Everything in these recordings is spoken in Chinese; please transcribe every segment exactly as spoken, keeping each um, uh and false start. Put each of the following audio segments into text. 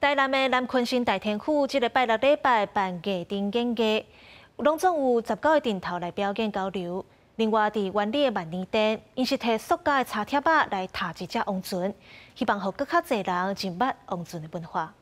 台南的南崑新大天府，即、這个拜六礼拜办艺丁演艺，拢总有十九个店头来表演交流。另外，伫湾里的万年店，因是摕塑胶的茶铁仔来踏一只王船，希望互更较侪人认捌王船的文化。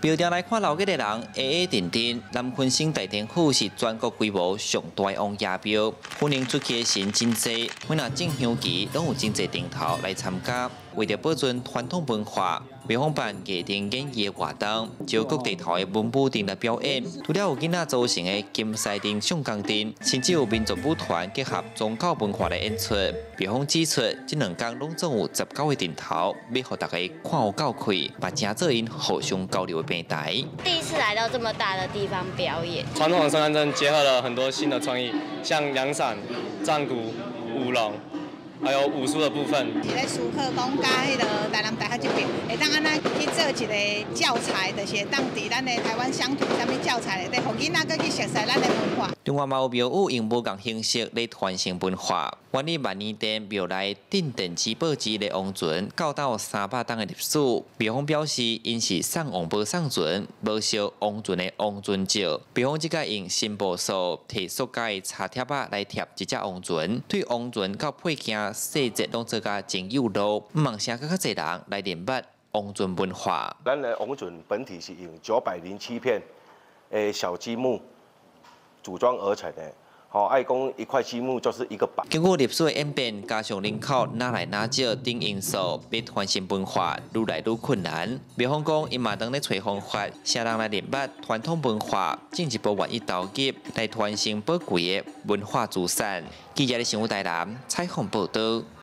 标定来看老街的人，矮矮沉沉。南崑新大天府是全国规模上大王爷庙，欢迎出客神真多，每若进香期，拢有真侪店头来参加。为着保存传统文化，庙方办艺丁演艺活动，招各地头的文武丁来表演。除了有囡仔组成的金狮丁、上江丁，甚至有民族舞团结合宗教文化来演出。庙方指出，这两天拢总有十九个店头，要互大家看有够开，把真侪因互相交流。 第一次来到这么大的地方表演，传统的圣诞灯结合了很多新的创意，像阳伞、战鼓、舞龙，还有武术的部分。一个熟客讲甲迄个台南大学这边，会当安那去做一个教材，就是当地咱的台湾乡土啥物教材来，互囡仔去熟悉咱的文化。另外，嘛有庙宇用不同形式来传承文化。 管理万年殿庙内镇殿之宝之的王船，较到三百档的历史。庙方表示，因是送王宝送船，无烧王船的王船石。庙方即个用新布数摕塑胶的茶贴仔来贴一只王船，对王船到配件细节拢做甲真有路，毋茫请更较侪人来认捌王船文化。咱的王船本体是用九百零七片诶小积木组装而成的。 哦，爱讲一块积木就是一个板。经过历史的演变，加上人口哪来哪少等因素，要传承文化愈来愈困难。庙方讲，因嘛当咧找方法，啥人来认捌传统文化，进一步愿意投入来传承宝贵的文化资产。记者咧，新闻台南采访报道。